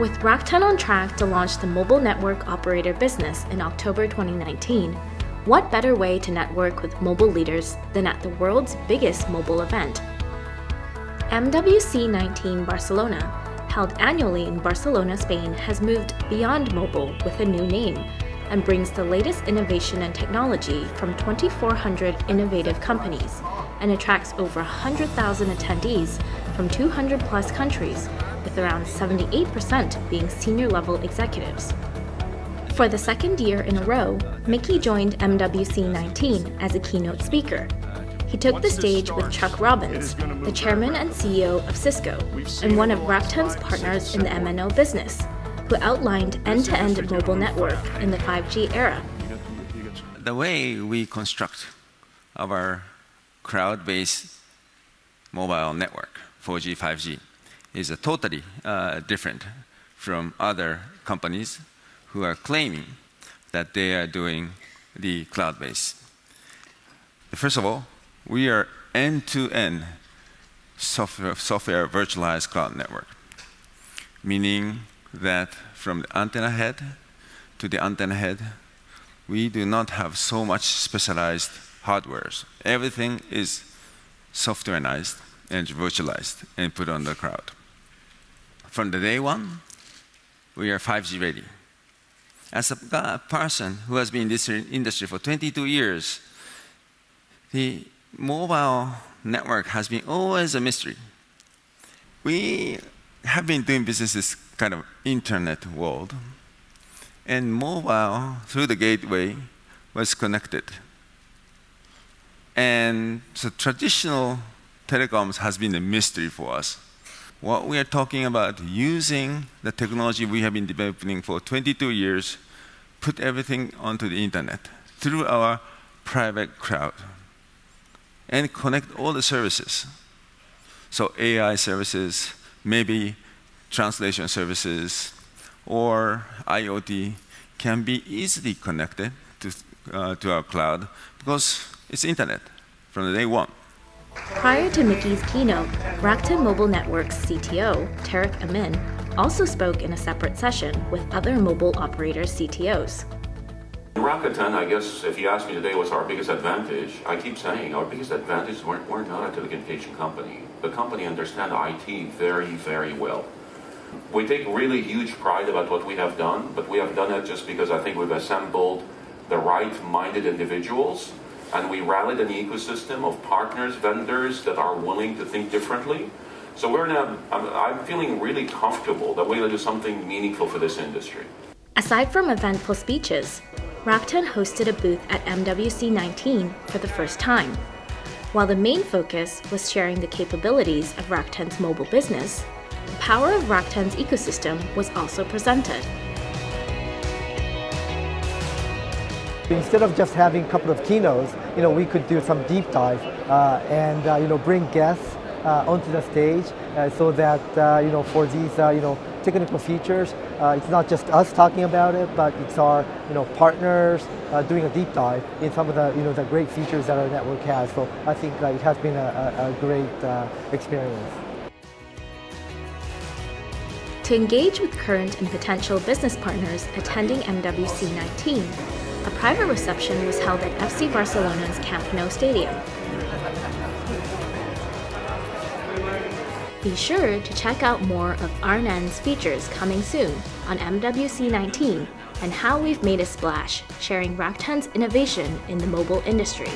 With Rakuten on track to launch the mobile network operator business in October 2019, what better way to network with mobile leaders than at the world's biggest mobile event? MWC19 Barcelona, held annually in Barcelona, Spain, has moved beyond mobile with a new name and brings the latest innovation and technology from 2,400 innovative companies and attracts over 100,000 attendees from 200 plus countries, with around 78% being senior-level executives. For the second year in a row, Mickey joined MWC19 as a keynote speaker. He took the stage with Chuck Robbins, the chairman and CEO of Cisco, and one of Rakuten's partners in the MNO business, who outlined end-to-end mobile network in the 5G era. The way we construct our crowd-based mobile network, 4G, 5G, is totally different from other companies who are claiming that they are doing the cloud-based. First of all, we are end-to-end software virtualized cloud network, meaning that from the antenna head to the antenna head, we do not have so much specialized hardware. Everything is softwareized and virtualized and put on the cloud. From the day one, we are 5G ready. As a person who has been in this industry for 22 years, the mobile network has been always a mystery. We have been doing business this kind of internet world, and mobile through the gateway was connected. And so traditional telecoms has been a mystery for us. What we are talking about, using the technology we have been developing for 22 years, put everything onto the internet through our private cloud and connect all the services. So AI services, maybe translation services, or IoT can be easily connected to our cloud because it's internet from the day one. Prior to Mickey's keynote, Rakuten Mobile Network's CTO, Tarek Amin, also spoke in a separate session with other mobile operator CTOs. Rakuten, I guess, if you ask me today, was our biggest advantage. I keep saying our biggest advantage is we're not a telecommunication company. The company understands IT very, very well. We take really huge pride about what we have done, but we have done it just because I think we've assembled the right-minded individuals, and we rallied an ecosystem of partners, vendors that are willing to think differently. So we're now, I'm feeling really comfortable that we're going to do something meaningful for this industry. Aside from eventful speeches, Rakuten hosted a booth at MWC19 for the first time. While the main focus was sharing the capabilities of Rakuten's mobile business, the power of Rakuten's ecosystem was also presented. Instead of just having a couple of keynotes, we could do some deep dive and bring guests onto the stage so that for these technical features, it's not just us talking about it, but it's our partners doing a deep dive in some of the the great features that our network has. So I think it has been a great experience. To engage with current and potential business partners attending MWC19. A private reception was held at FC Barcelona's Camp Nou stadium. Be sure to check out more of RNN's features coming soon on MWC19 and how we've made a splash sharing Rakuten's innovation in the mobile industry.